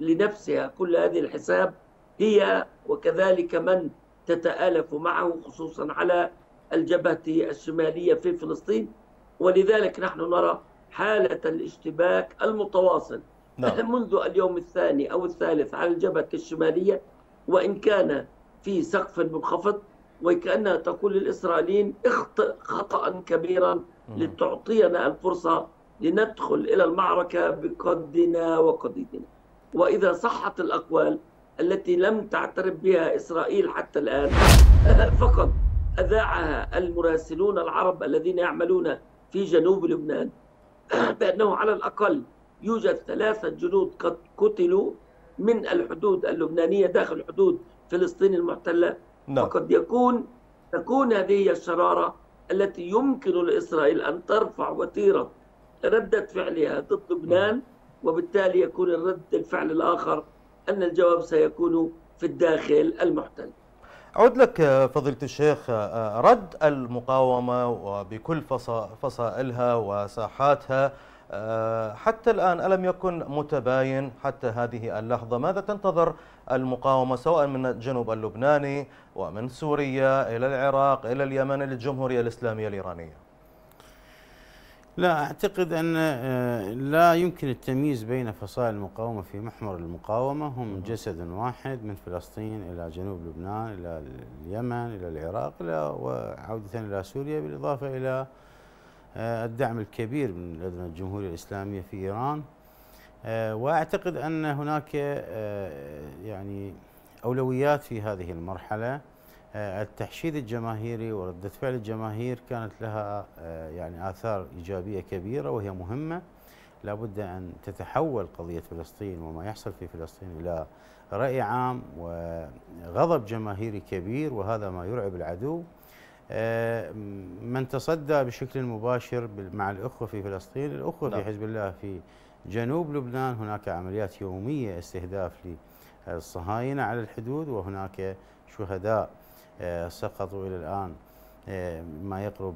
لنفسها كل هذه الحساب هي وكذلك من تتآلف معه خصوصا على الجبهة الشمالية في فلسطين. ولذلك نحن نرى حالة الاشتباك المتواصل نعم. منذ اليوم الثاني أو الثالث على الجبهة الشمالية، وإن كان في سقف منخفض، وكأنها تقول للإسرائيليين اخطئ خطأ كبيرا لتعطينا الفرصة لندخل إلى المعركة بقدنا وقديدنا. وإذا صحت الأقوال التي لم تعترف بها إسرائيل حتى الآن، فقد أذاعها المراسلون العرب الذين يعملون في جنوب لبنان بأنه على الأقل يوجد ثلاثة جنود قد قتلوا من الحدود اللبنانية داخل حدود فلسطين المحتلة. لا. وقد يكون تكون هذه الشرارة التي يمكن لإسرائيل أن ترفع وتيرة ردة فعلها ضد لبنان، وبالتالي يكون الرد الفعل الآخر أن الجواب سيكون في الداخل المحتل. أعود لك فضيلة الشيخ، رد المقاومة وبكل فصائلها وساحاتها حتى الآن ألم يكن متباين حتى هذه اللحظة؟ ماذا تنتظر المقاومة سواء من الجنوب اللبناني ومن سوريا إلى العراق إلى اليمن إلى الجمهورية الإسلامية الإيرانية؟ لا أعتقد أن لا يمكن التمييز بين فصائل المقاومة في محور المقاومة، هم جسد واحد من فلسطين إلى جنوب لبنان إلى اليمن إلى العراق إلى وعودة إلى سوريا، بالإضافة إلى الدعم الكبير من لدى الجمهورية الإسلامية في إيران. وأعتقد أن هناك يعني أولويات في هذه المرحلة. التحشيد الجماهيري وردة فعل الجماهير كانت لها يعني آثار إيجابية كبيرة وهي مهمة. لابد أن تتحول قضية فلسطين وما يحصل في فلسطين إلى رأي عام وغضب جماهيري كبير، وهذا ما يرعب العدو. من تصدى بشكل مباشر مع الأخوة في فلسطين، الأخوة لا. في حزب الله في جنوب لبنان هناك عمليات يومية استهداف للصهاينة على الحدود، وهناك شهداء سقطوا إلى الآن ما يقرب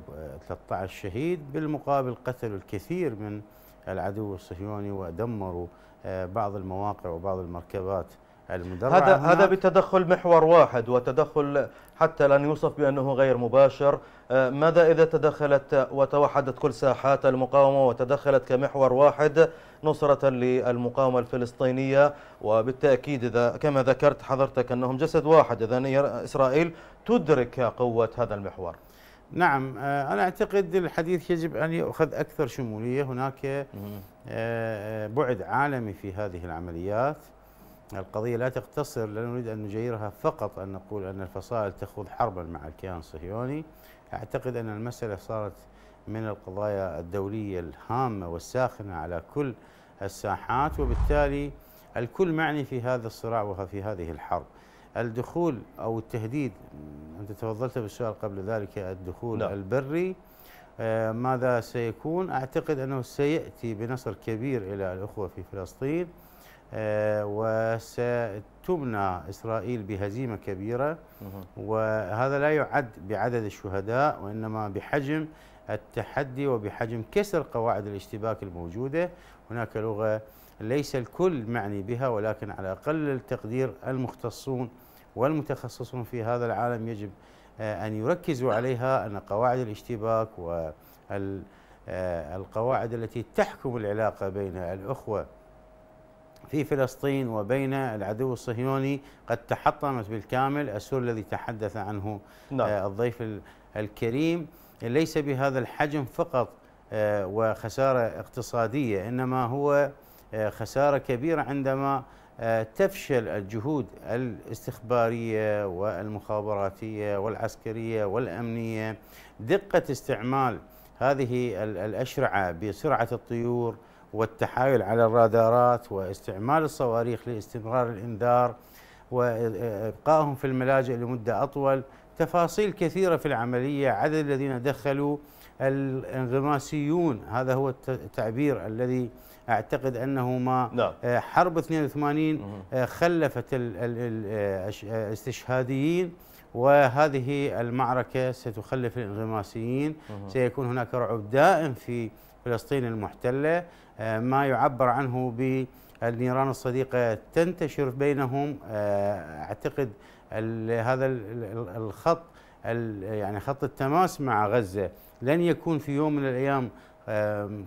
ثلاثة عشر شهيد. بالمقابل قتلوا الكثير من العدو الصهيوني ودمروا بعض المواقع وبعض المركبات المدرعة. هذا هذا بتدخل محور واحد وتدخل حتى لن يوصف بأنه غير مباشر. ماذا إذا تدخلت وتوحدت كل ساحات المقاومة وتدخلت كمحور واحد نصرة للمقاومة الفلسطينية؟ وبالتأكيد إذا كما ذكرت حضرتك أنهم جسد واحد، إذن إسرائيل تدرك قوة هذا المحور. نعم، أنا أعتقد الحديث يجب أن يأخذ أكثر شمولية. هناك بعد عالمي في هذه العمليات. القضية لا تقتصر، لا نريد أن نجيرها فقط أن نقول أن الفصائل تخوض حربا مع الكيان الصهيوني. أعتقد أن المسألة صارت من القضايا الدولية الهامة والساخنة على كل الساحات، وبالتالي الكل معني في هذا الصراع وفي هذه الحرب. الدخول أو التهديد، أنت تفضلت بالسؤال قبل ذلك، الدخول لا. البري ماذا سيكون؟ أعتقد أنه سيأتي بنصر كبير إلى الأخوة في فلسطين، وستمنع إسرائيل بهزيمة كبيرة، وهذا لا يعد بعدد الشهداء وإنما بحجم التحدي وبحجم كسر قواعد الاشتباك الموجودة. هناك لغة ليس الكل معني بها، ولكن على أقل التقدير المختصون والمتخصصون في هذا العالم يجب أن يركزوا عليها، أن قواعد الاشتباك والقواعد التي تحكم العلاقة بين الأخوة في فلسطين وبين العدو الصهيوني قد تحطمت بالكامل. السور الذي تحدث عنه نعم. الضيف الكريم ليس بهذا الحجم فقط وخسارة اقتصادية، إنما هو خسارة كبيرة عندما تفشل الجهود الاستخبارية والمخابراتية والعسكرية والأمنية. دقة استعمال هذه الأشرعة بسرعة الطيور والتحايل على الرادارات واستعمال الصواريخ لاستمرار الإنذار وإبقائهم في الملاجئ لمدة أطول، تفاصيل كثيرة في العملية. عدد الذين دخلوا، الانغماسيون، هذا هو التعبير الذي أعتقد أنه ما حرب اثنين وثمانين خلفت الاستشهاديين، وهذه المعركة ستخلف الانغماسيين. سيكون هناك رعب دائم في فلسطين المحتلة، ما يعبر عنه النيران الصديقة تنتشر بينهم. أعتقد هذا الخط يعني خط التماس مع غزة لن يكون في يوم من الأيام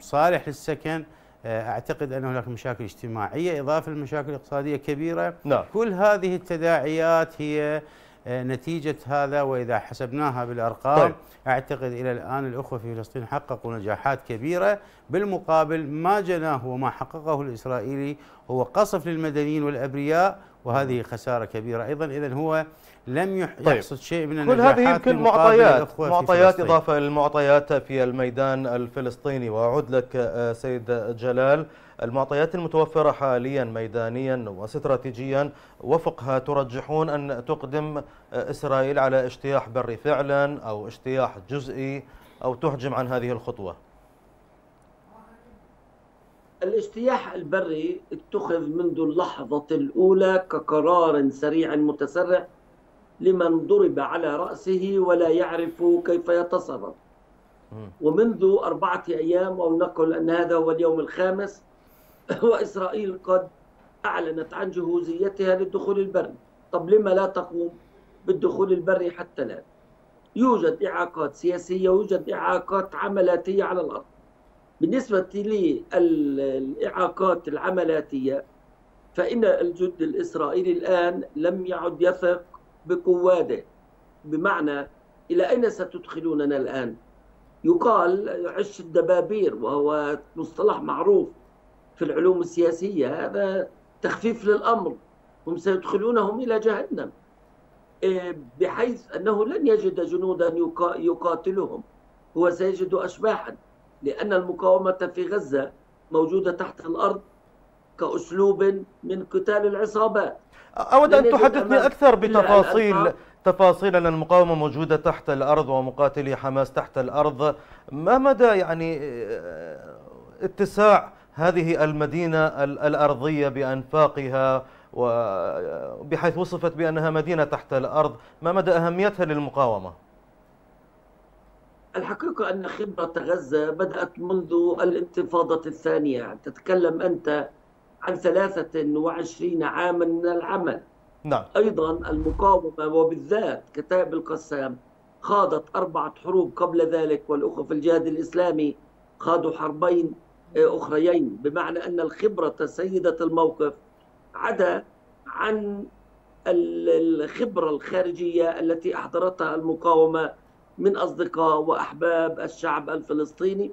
صالح للسكن. أعتقد أن هناك مشاكل اجتماعية إضافة لمشاكل اقتصادية كبيرة. لا. كل هذه التداعيات هي نتيجة هذا، وإذا حسبناها بالأرقام طيب. أعتقد إلى الآن الأخوة في فلسطين حققوا نجاحات كبيرة، بالمقابل ما جناه وما حققه الإسرائيلي هو قصف للمدنيين والأبرياء، وهذه خسارة كبيرة أيضا. إذا هو لم يحصد طيب. شيء من النجاحات. كل هذه يمكن معطيات معطيات إضافة للمعطيات في الميدان الفلسطيني. وأعود لك سيد جلال، المعطيات المتوفرة حاليا ميدانيا واستراتيجيا وفقها ترجحون أن تقدم إسرائيل على اجتياح بري فعلا أو اجتياح جزئي أو تحجم عن هذه الخطوة؟ الاجتياح البري اتخذ منذ اللحظة الأولى كقرار سريع متسرع لمن ضرب على رأسه ولا يعرف كيف يتصرف. ومنذ أربعة أيام أو نقل أن هذا هو اليوم الخامس وإسرائيل قد أعلنت عن جهوزيتها للدخول البري. طب لما لا تقوم بالدخول البري حتى الآن؟ يوجد إعاقات سياسية ويوجد إعاقات عملاتية على الأرض. بالنسبة للإعاقات العملاتية فإن الجند الإسرائيلي الآن لم يعد يثق بقواته، بمعنى إلى أين ستدخلوننا الآن؟ يقال عش الدبابير، وهو مصطلح معروف في العلوم السياسية، هذا تخفيف للأمر. هم سيدخلونهم إلى جهنم، بحيث أنه لن يجد جنودا يقاتلهم، هو سيجد أشباحا، لأن المقاومة في غزة موجودة تحت الأرض كأسلوب من قتال العصابات. أود أن تحدثني أكثر بتفاصيل تفاصيل أن المقاومة موجودة تحت الأرض ومقاتلي حماس تحت الأرض. ما مدى يعني اتساع هذه المدينة الأرضية بأنفاقها، وبحيث وصفت بأنها مدينة تحت الأرض، ما مدى أهميتها للمقاومة؟ الحقيقة أن خبرة غزة بدأت منذ الانتفاضة الثانية. تتكلم أنت عن ثلاثة وعشرين عاما من العمل. نعم. أيضا المقاومة وبالذات كتائب القسام خاضت أربعة حروب قبل ذلك، والأخوة في الجهاد الإسلامي خاضوا حربين أخريين، بمعنى أن الخبرة سيدة الموقف، عدا عن الخبرة الخارجية التي أحضرتها المقاومة من أصدقاء وأحباب الشعب الفلسطيني.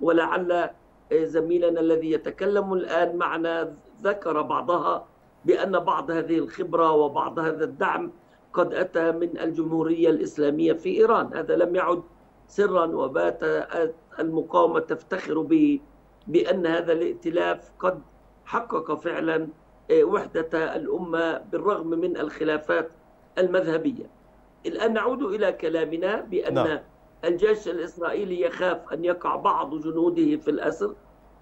ولعل زميلنا الذي يتكلم الآن معنا ذكر بعضها، بأن بعض هذه الخبرة وبعض هذا الدعم قد أتى من الجمهورية الإسلامية في إيران. هذا لم يعد سرا، وبات المقاومة تفتخر به، بأن هذا الائتلاف قد حقق فعلا وحدة الأمة بالرغم من الخلافات المذهبية. الآن نعود إلى كلامنا بأن لا. الجيش الإسرائيلي يخاف أن يقع بعض جنوده في الأسر،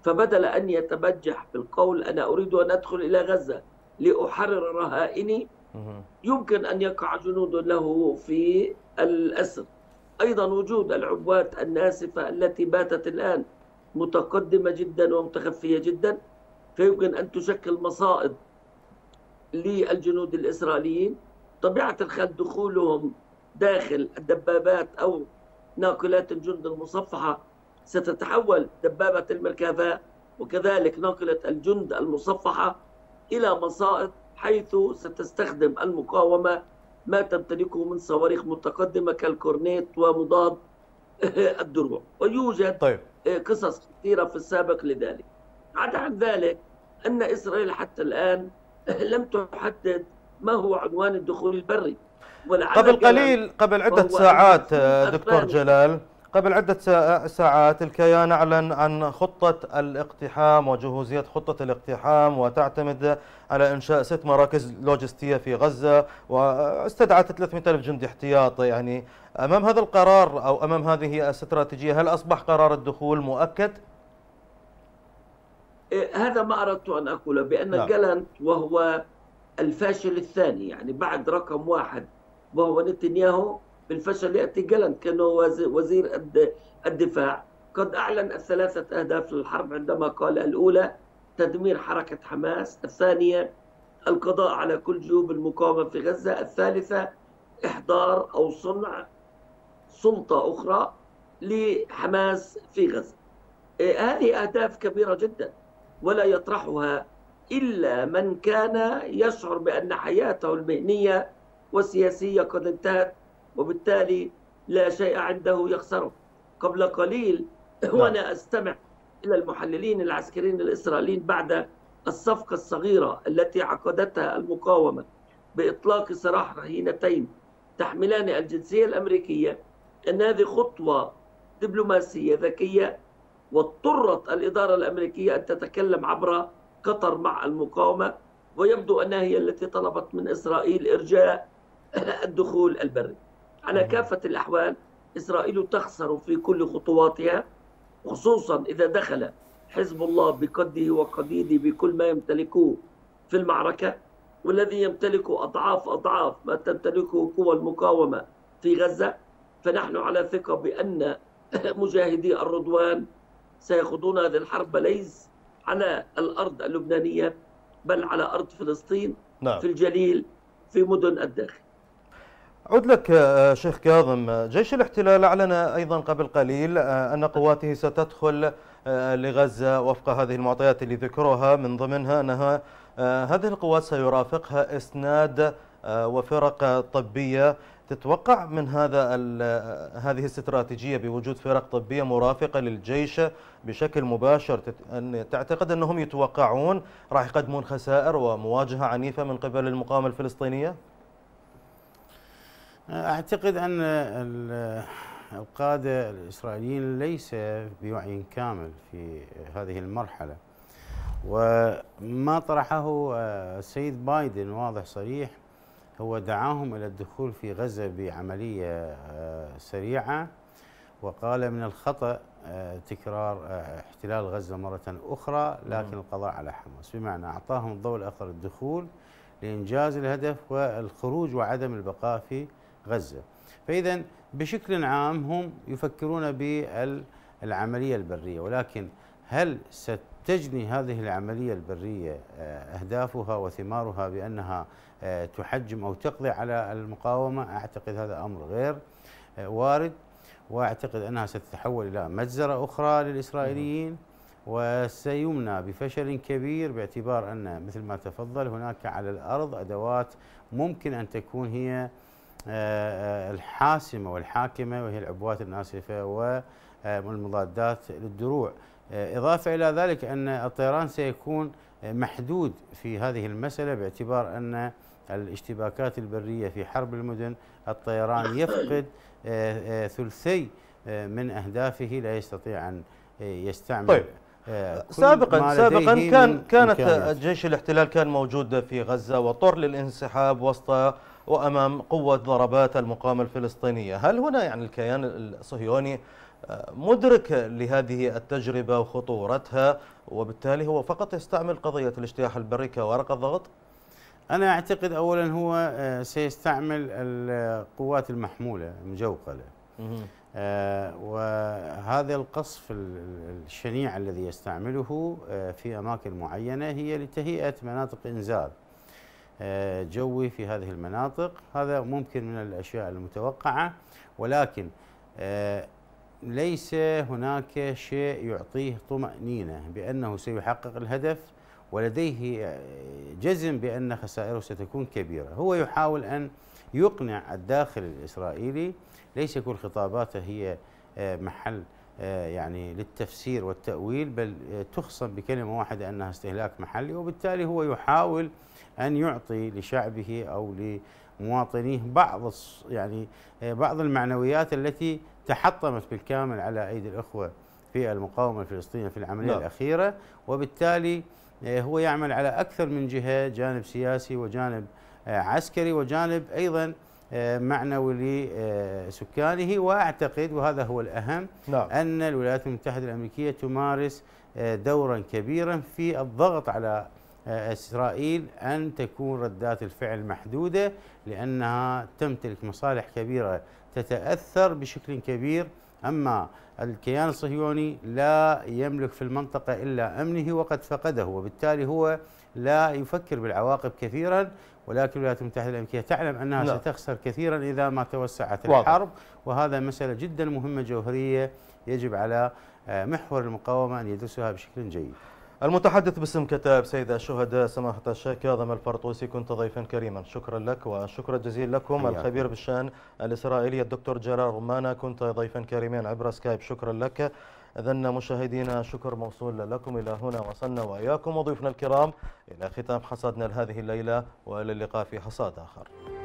فبدل أن يتبجح بالقول أنا أريد أن أدخل إلى غزة لأحرر رهائني، يمكن أن يقع جنود له في الأسر. أيضا وجود العبوات الناسفة التي باتت الآن متقدمة جدا ومتخفية جدا، فيمكن أن تشكل مصائد للجنود الإسرائيليين. طبيعة الخلل دخولهم داخل الدبابات أو ناقلات الجند المصفحة، ستتحول دبابة المركبة وكذلك ناقلة الجند المصفحة إلى مصائد، حيث ستستخدم المقاومة ما تمتلكه من صواريخ متقدمة كالكورنيت ومضاد الدروع، ويوجد طيب. قصص كثيرة في السابق لذلك. عدا عن ذلك أن إسرائيل حتى الآن لم تحدد ما هو عنوان الدخول البري. قبل قليل قبل عدة ساعات دكتور جلال قبل عدة ساعات الكيان أعلن عن خطة الاقتحام وجهوزية خطة الاقتحام، وتعتمد على إنشاء ست مراكز لوجستية في غزة، واستدعت ثلاثمئة ألف جندي احتياطي. يعني أمام هذا القرار أو أمام هذه الاستراتيجية، هل أصبح قرار الدخول مؤكد؟ هذا ما أردت أن أقوله، بأن لا. جلانت وهو الفاشل الثاني، يعني بعد رقم واحد وهو نتنياهو، بالفشل يأتي جلانت. كان وزير الدفاع قد أعلن الثلاثة أهداف للحرب عندما قال الأولى تدمير حركة حماس، الثانية القضاء على كل جيوب المقاومة في غزة، الثالثة إحضار أو صنع سلطة أخرى لحماس في غزة. هذه أهداف كبيرة جدا ولا يطرحها إلا من كان يشعر بأن حياته المهنية والسياسية قد انتهت وبالتالي لا شيء عنده يخسره. قبل قليل وأنا أستمع إلى المحللين العسكريين الإسرائيليين بعد الصفقة الصغيرة التي عقدتها المقاومة بإطلاق سراح رهينتين تحملان الجنسية الأمريكية أن هذه خطوة دبلوماسية ذكية، واضطرت الإدارة الأمريكية أن تتكلم عبر قطر مع المقاومة، ويبدو أنها هي التي طلبت من إسرائيل إرجاء الدخول البري. على كافة الأحوال إسرائيل تخسر في كل خطواتها، خصوصا إذا دخل حزب الله بقده وقديده بكل ما يمتلكه في المعركة، والذي يمتلكه أضعاف أضعاف ما تمتلكه قوى المقاومة في غزة. فنحن على ثقة بأن مجاهدي الرضوان سيخوضون هذه الحرب ليس على الأرض اللبنانية بل على أرض فلسطين، نعم. في الجليل، في مدن الداخل. أعود لك شيخ كاظم. جيش الاحتلال أعلن أيضا قبل قليل أن قواته ستدخل لغزة وفق هذه المعطيات اللي ذكروها، من ضمنها أنها هذه القوات سيرافقها إسناد وفرق طبية. تتوقع من هذا هذه الاستراتيجية بوجود فرق طبية مرافقة للجيش بشكل مباشر، أن تعتقد أنهم يتوقعون راح يقدمون خسائر ومواجهة عنيفة من قبل المقاومة الفلسطينية؟ أعتقد أن القادة الإسرائيليين ليس بوعي كامل في هذه المرحلة، وما طرحه السيد بايدن واضح صريح، هو دعاهم إلى الدخول في غزة بعملية سريعة، وقال من الخطأ تكرار احتلال غزة مرة أخرى لكن القضاء على حماس، بمعنى أعطاهم الضوء الأخضر للدخول لإنجاز الهدف والخروج وعدم البقاء في غزة. فإذا بشكل عام هم يفكرون بالعملية البرية، ولكن هل ستجني هذه العملية البرية أهدافها وثمارها بأنها تحجم أو تقضي على المقاومة؟ أعتقد هذا أمر غير وارد، وأعتقد أنها ستتحول إلى مجزرة أخرى للإسرائيليين وسيمنى بفشل كبير، باعتبار أن مثل ما تفضل هناك على الأرض أدوات ممكن أن تكون هي الحاسمة والحاكمة، وهي العبوات الناسفة والمضادات للدروع. إضافة إلى ذلك أن الطيران سيكون محدود في هذه المسألة، باعتبار أن الاشتباكات البرية في حرب المدن الطيران يفقد ثلثي من أهدافه، لا يستطيع أن يستعمل. طيب. سابقا سابقا كان كانت جيش الاحتلال كان موجود في غزة وطر للانسحاب وسط وأمام قوة ضربات المقاومة الفلسطينية. هل هنا يعني الكيان الصهيوني مدرك لهذه التجربة وخطورتها، وبالتالي هو فقط يستعمل قضية الاجتياح البري كورقة ضغط؟ أنا أعتقد أولا هو سيستعمل القوات المحمولة المجوقلة، وهذا القصف الشنيع الذي يستعمله في أماكن معينة هي لتهيئة مناطق إنزال جوي في هذه المناطق. هذا ممكن من الأشياء المتوقعة، ولكن ليس هناك شيء يعطيه طمأنينة بأنه سيحقق الهدف، ولديه جزم بأن خسائره ستكون كبيرة. هو يحاول أن يقنع الداخل الإسرائيلي، ليس كل خطاباته هي محل يعني للتفسير والتأويل، بل تخصم بكلمة واحدة أنها استهلاك محلي، وبالتالي هو يحاول أن يعطي لشعبه أو لمواطنيه بعض يعني بعض المعنويات التي تحطمت بالكامل على أيدي الأخوة في المقاومة الفلسطينية في العملية لا. الأخيرة. وبالتالي هو يعمل على أكثر من جهة، جانب سياسي وجانب عسكري وجانب أيضا معنوي لسكانه. وأعتقد وهذا هو الأهم لا. أن الولايات المتحدة الأمريكية تمارس دورا كبيرا في الضغط على إسرائيل أن تكون ردات الفعل محدودة، لأنها تمتلك مصالح كبيرة تتأثر بشكل كبير أما الكيان الصهيوني لا يملك في المنطقة إلا أمنه وقد فقده، وبالتالي هو لا يفكر بالعواقب كثيرا، ولكن الولايات المتحدة الأمريكية تعلم أنها لا. ستخسر كثيرا إذا ما توسعت واضح. الحرب، وهذا مسألة جدا مهمة جوهرية يجب على محور المقاومة أن يدرسها بشكل جيد. المتحدث باسم كتائب سيد الشهداء سماحة الشيخ كاظم الفرطوسي، كنت ضيفا كريما، شكرا لك وشكرا جزيلا لكم. الخبير بالشأن الإسرائيلي الدكتور جلال رماني، كنت ضيفا كريما عبر سكايب، شكرا لك. إذن مشاهدينا شكر موصول لكم. إلى هنا وصلنا وإياكم وضيوفنا الكرام إلى ختام حصادنا لهذه الليلة، وإلى اللقاء في حصاد آخر.